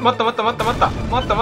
待っ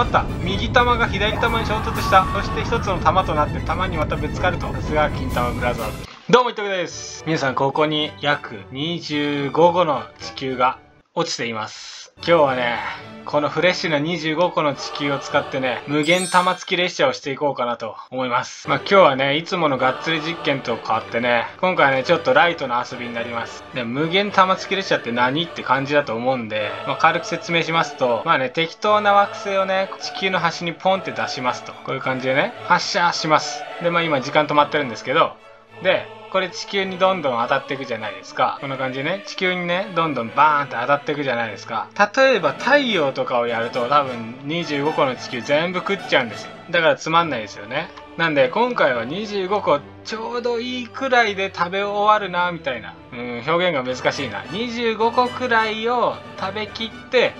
た、右玉が左玉に衝突した。そして一つの玉となって玉にまたぶつかると。さすが金玉ブラザーズ。どうも、いっとくです。皆さん、ここに約25個の地球が落ちています。今日はね、このフレッシュな25個の地球を使ってね、無限玉付き列車をしていこうかなと思います。まあ今日はね、いつものがっつり実験と変わってね、今回はね、ちょっとライトな遊びになります。で、無限玉付き列車って何って感じだと思うんで、まあ軽く説明しますと、まあね、適当な惑星をね、地球の端にポンって出しますと。こういう感じでね、発射します。で、まあ今時間止まってるんですけど、でこれ地球にどんどん当たっていくじゃないですか。こんな感じでね、地球にね、どんどんバーンって当たっていくじゃないですか。例えば太陽とかをやると、多分25個の地球全部食っちゃうんですよ。だからつまんないですよね。なんで今回は25個ちょうどいいくらいで食べ終わるなみたいな、表現が難しいな。25個くらいを食べきって、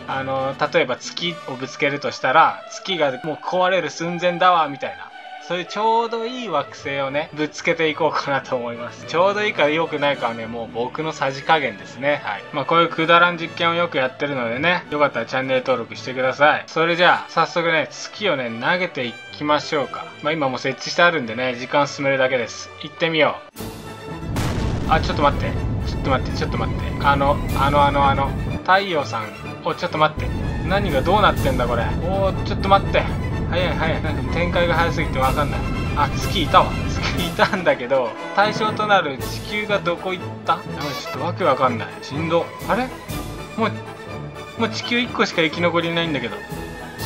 例えば月をぶつけるとしたら、月がもう壊れる寸前だわみたいな、そういうちょうどいい惑星をね、ぶつけていこうかなと思います。ちょうどいいか良くないかはね、もう僕のさじ加減ですね。はい。まあこういうくだらん実験をよくやってるのでね、よかったらチャンネル登録してください。それじゃあ早速ね、月をね、投げていきましょうか。まあ今もう設置してあるんでね、時間進めるだけです。行ってみよう。あ、ちょっと待って、太陽さん、お、ちょっと待って、何がどうなってんだこれ。おー、ちょっと待って、早い。なんか展開が早すぎて分かんない。あ、月いたんだけど、対象となる地球がどこ行った。ちょっとわけわかんない。振動、あれ、もう地球1個しか生き残りないんだけど、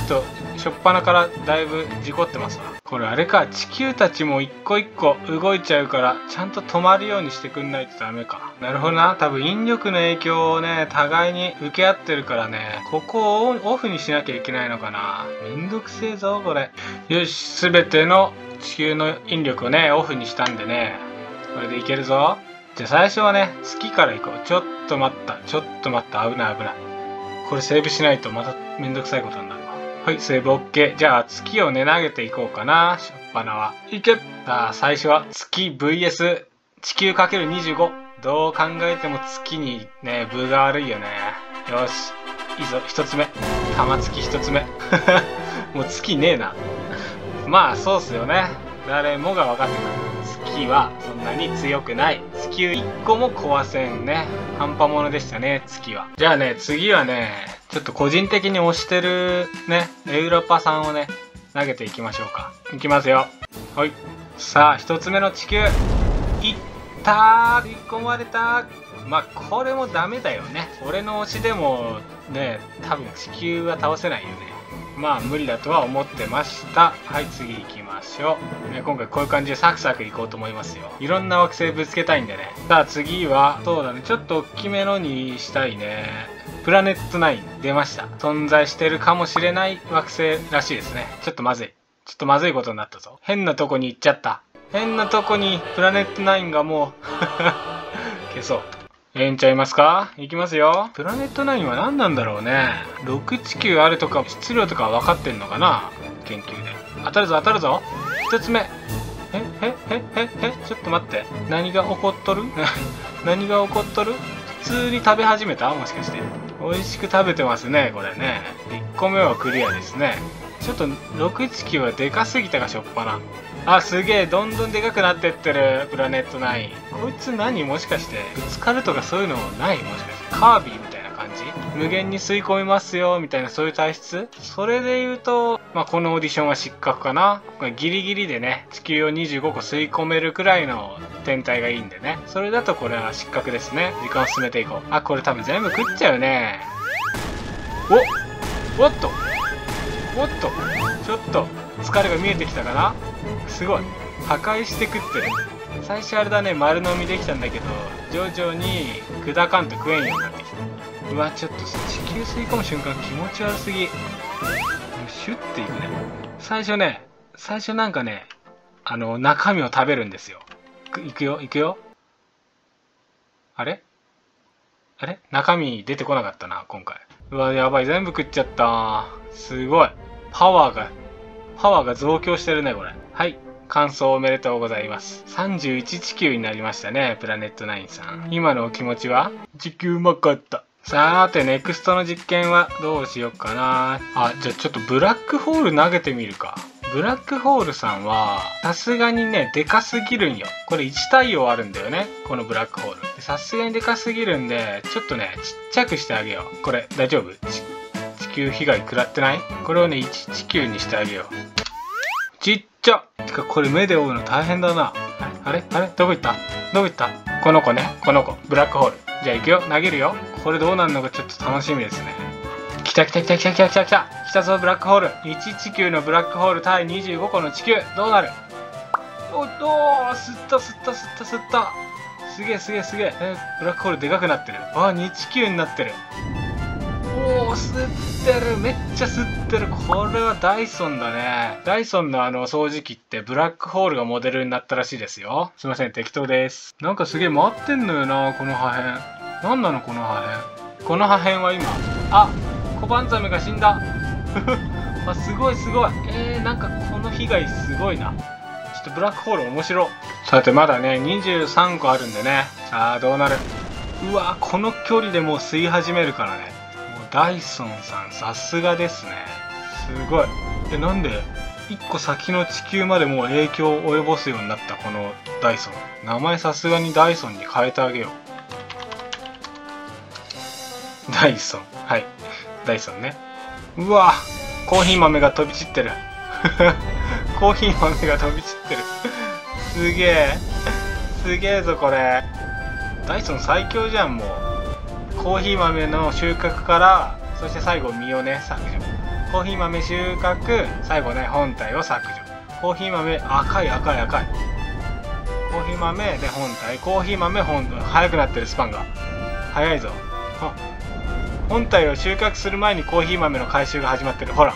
ちょっと初っ端からだいぶ事故ってますわ。これあれか、地球たちも一個一個動いちゃうから、ちゃんと止まるようにしてくんないとダメか。なるほどな。多分引力の影響をね、互いに受け合ってるからね、ここをオフにしなきゃいけないのかな。めんどくせえぞこれ。よし、全ての地球の引力をね、オフにしたんでね、これでいけるぞ。じゃあ最初はね、月から行こう。ちょっと待った、危ない。これセーブしないとまためんどくさいことになる。はい、セーブ OK。 じゃあ月をね、投げていこうかな、しょっぱなは。いけた。最初は月 vs 地球 ×25。 どう考えても月にね、分が悪いよね。よし、いいぞ、1つ目玉付き1つ目。もう月ねえな。まあそうっすよね、誰もが分かってた。月はそんなに強くない。地球1個も壊せんね。半端者でしたね、月は。じゃあね、次はね、ちょっと個人的に推してるね、エウロパさんをね、投げていきましょうか。いきますよ。はい、さあ1つ目の地球いったー、食い込まれたー。まあこれもダメだよね。俺の推しでもね、多分地球は倒せないよね。まあ無理だとは思ってました。はい、次行きましょう、ね。今回こういう感じでサクサクいこうと思いますよ。いろんな惑星ぶつけたいんでね。さあ次はそうだね、ちょっと大きめのにしたいね。プラネット9出ました。存在してるかもしれない惑星らしいですね。ちょっとまずいことになったぞ。変なとこに行っちゃった。変なとこにプラネット9がもう消そう。えんちゃいますか。いきますよ。プラネット9は何なんだろうね。6地球あるとか、質量とか分かってんのかな、研究で。当たるぞ。1つ目。え、ちょっと待って、何が起こっとる。普通に食べ始めた、もしかして。美味しく食べてますねこれね。1個目はクリアですね。ちょっと6地球はでかすぎたが、しょっぱな。あ、すげえ、どんどんでかくなってってるプラネット9。こいつ何、もしかしてぶつかるとかそういうのない、もしかしてカービィみたいな感じ、無限に吸い込みますよみたいな、そういう体質。それで言うと、まあこのオーディションは失格かな。ギリギリでね、地球を25個吸い込めるくらいの天体がいいんでね。それだとこれは失格ですね。時間を進めていこう。あ、これ多分全部食っちゃうね。おっと、ちょっと疲れが見えてきたかな。すごい破壊して食ってる。最初あれだね、丸飲みできたんだけど、徐々に砕かんと食えんようになってきた。うわ、ちょっと地球吸い込む瞬間気持ち悪すぎ。シュッていくね。最初なんかね、中身を食べるんですよ。いくよ。あれ、中身出てこなかったな今回。うわ、やばい、全部食っちゃった。すごいパワーが増強してるねこれ。はい、完走おめでとうございます。31地球になりましたね、プラネット9さん。今のお気持ちは。地球うまかった。さーて、ネクストの実験はどうしよっかな。あ、じゃあちょっとブラックホール投げてみるか。ブラックホールさんは、さすがにね、でかすぎるんよ。これ1太陽あるんだよね、このブラックホール。さすがにでかすぎるんで、ちょっとね、ちっちゃくしてあげよう。これ、大丈夫？地球被害食らってない？これをね、1地球にしてあげよう。ちっちゃ！てか、これ目で追うの大変だな。あれ？あれ？どこ行った？どこ行った？この子ね、この子。ブラックホール。じゃあ行くよ、投げるよ。これどうなるのかちょっと楽しみですね。来た来た来た来た来た来た来た！来たぞブラックホール。1地球のブラックホール対25個の地球、どうなる？おっとー、吸った吸った吸った吸った、すげえすげえすげえ。ブラックホールでかくなってる。あ、2地球になってる。おお、吸ってる、めっちゃ吸ってる。これはダイソンだね。ダイソンのあの掃除機ってブラックホールがモデルになったらしいですよ。すいません、適当です。なんかすげえ回ってんのよな、この破片。なんなのこの破片。この破片は今、あ、コバンザメが死んだ。あ、すごいすごい。なんかこの被害すごいな。ちょっとブラックホール面白。さてまだね23個あるんでね。さあどうなる。うわ、この距離でもう吸い始めるからね。もうダイソンさんさすがですね。すごい。なんで1個先の地球までもう影響を及ぼすようになったこのダイソン。名前さすがにダイソンに変えてあげよう。ダイソン、はい、ダイソンね。うわ、コーヒー豆が飛び散ってる。コーヒー豆が飛び散ってる。すげえ、すげえぞこれ。ダイソン最強じゃん。もうコーヒー豆の収穫から、そして最後実をね削除。コーヒー豆収穫、最後ね本体を削除。コーヒー豆、赤い赤い赤い。コーヒー豆で本体、コーヒー豆本体。早くなってる、スパンが早いぞ。本体を収穫する前にコーヒー豆の回収が始まってる。ほら、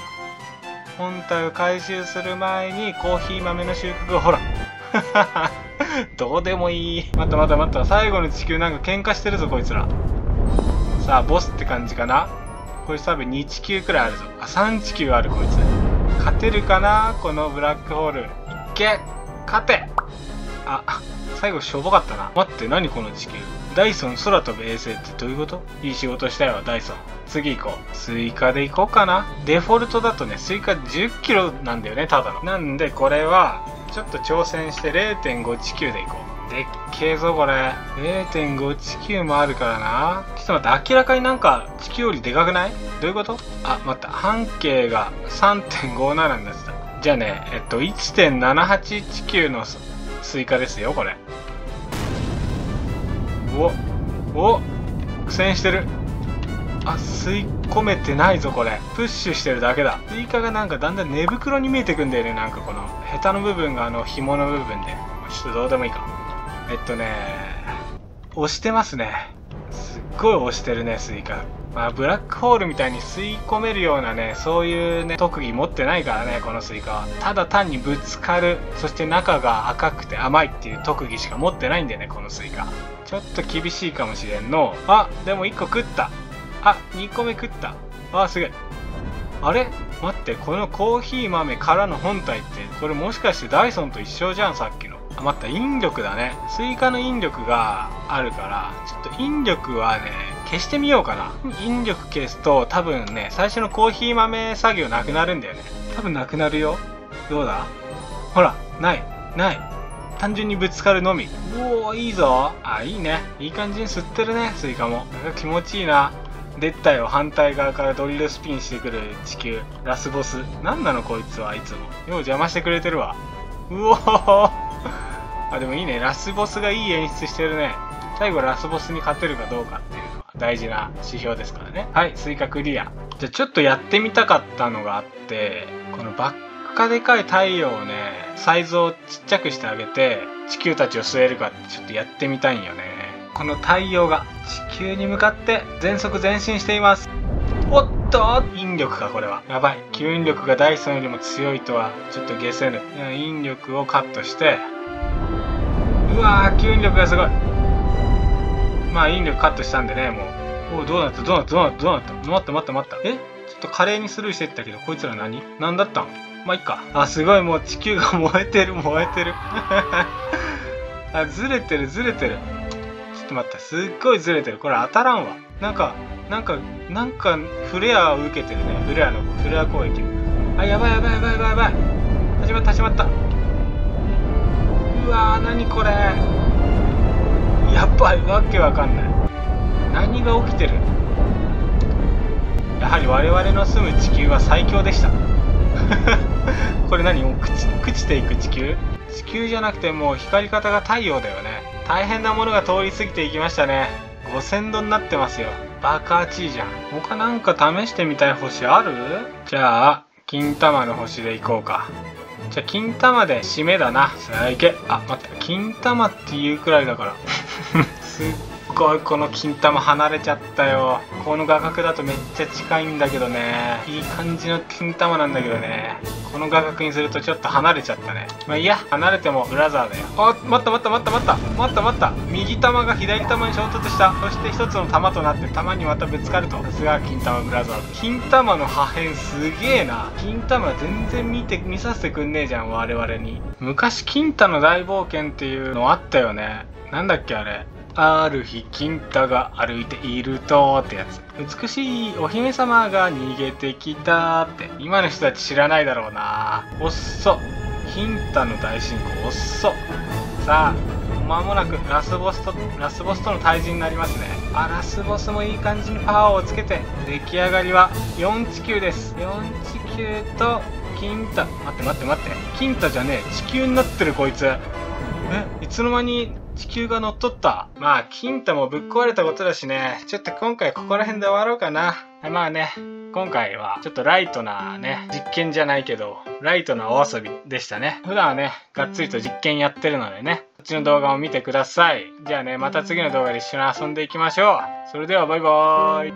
本体を回収する前にコーヒー豆の収穫が、ほら。どうでもいい。またまたまた、最後の地球なんか喧嘩してるぞこいつら。さあボスって感じかな。こいつ多分2地球くらいあるぞ。あ、3地球あるこいつ。勝てるかなこのブラックホール。いけ、勝て。あ、最後しょぼかったな。待って、何この地球。ダイソン空飛ぶ衛星ってどういうこと？いい仕事したよダイソン。次行こう。スイカで行こうかな。デフォルトだとねスイカ10キロなんだよね、ただの。なんでこれはちょっと挑戦して 0.5 地球で行こう。でっけえぞこれ。 0.5 地球もあるからな。ちょっと待って、明らかになんか地球よりでかくない？どういうこと？あ、待った、半径が 3.57 になってた。じゃあね、1.78 地球のスイカですよこれ。お苦戦してる。あ、吸い込めてないぞこれ。プッシュしてるだけだ。スイカがなんかだんだん寝袋に見えてくんだよね。なんかこのヘタの部分があの紐の部分で、ちょっとどうでもいいか。押してますね。すっごい押してるねスイカ。まあブラックホールみたいに吸い込めるようなね、そういうね特技持ってないからねこのスイカは。ただ単にぶつかる、そして中が赤くて甘いっていう特技しか持ってないんだよねこのスイカ。ちょっと厳しいかもしれんの。あ、でも1個食った。あ、2個目食った。あー、すげえ。あれ待って、このコーヒー豆からの本体ってこれもしかしてダイソンと一緒じゃん、さっきの。あ、待った、引力だね。スイカの引力があるから、ちょっと引力はね消してみようかな。引力消すと多分ね最初のコーヒー豆作業なくなるんだよね。多分なくなるよ。どうだ、ほら、ないない、単純にぶつかるのみ。おお、いいぞ。あ、いいね、いい感じに吸ってるねスイカも。気持ちいいな。出たよ、反対側からドリルスピンしてくる地球ラスボス。なんなのこいつはいつもよう邪魔してくれてるわ。うおー。あ、でもいいね、ラスボスがいい演出してるね。最後ラスボスに勝てるかどうかっていうのは大事な指標ですからね。はい、スイカクリア。じゃあちょっとやってみたかったのがあって、このバッカでかい太陽をねサイズをちっちゃくしてあげて地球たちを吸えるかってちょっとやってみたいんよね。この太陽が地球に向かって全速前進しています。おっと、引力かこれは。やばい、吸引力がダイソンよりも強いとはちょっと解せぬ。引力をカットして、うわー、吸引力がすごい。まあ引力カットしたんでね、もう。お、どうなったどうなったどうなったどうなった。待った待った待った。ちょっと華麗にスルーしてったけど、こいつら何だったん。まあいっか。あ、すごい、もう地球が燃えてる燃えてる。あ、ずれてるずれてる。ちょっと待って、すっごいずれてる。これ当たらんわ。なんかフレアを受けてるね。フレア攻撃。あ、やばい。始まった。うわー、何これ。やばい、わけわかんない。何が起きてる。やはり我々の住む地球は最強でした。これ何、もう朽ちていく地球？地球じゃなくてもう光り方が太陽だよね。大変なものが通り過ぎていきましたね。5000度になってますよ。バカーチーじゃん。他なんか試してみたい星ある？じゃあ、金玉の星でいこうか。じゃあ、金玉で締めだな。さあ、いけ。あ、待って。金玉っていうくらいだから。すっごいこの金玉離れちゃったよ。この画角だとめっちゃ近いんだけどね。いい感じの金玉なんだけどね。この画角にするとちょっと離れちゃったね。まあいいや、離れてもブラザーだよ。あ、待った。右玉が左玉に衝突した。そして一つの玉となって玉にまたぶつかると。さすが金玉ブラザー。金玉の破片すげえな。金玉全然見させてくんねえじゃん、我々に。昔金太の大冒険っていうのあったよね。なんだっけあれ。ある日金太が歩いているとってやつ。美しいお姫様が逃げてきたって。今の人たち知らないだろうな。おっそ。金太の大進行おっそ。さあ、間もなくラスボスとの対峙になりますね。あ、ラスボスもいい感じにパワーをつけて。出来上がりは4地球です。4地球と金太。待って。金太じゃねえ。地球になってるこいつ。え、いつの間に地球が乗っ取った。まあ、金太もぶっ壊れたことだしね。ちょっと今回ここら辺で終わろうかな。まあね、今回はちょっとライトなね、実験じゃないけど、ライトなお遊びでしたね。普段はね、がっつりと実験やってるのでね、こっちの動画も見てください。じゃあね、また次の動画で一緒に遊んでいきましょう。それではバイバーイ。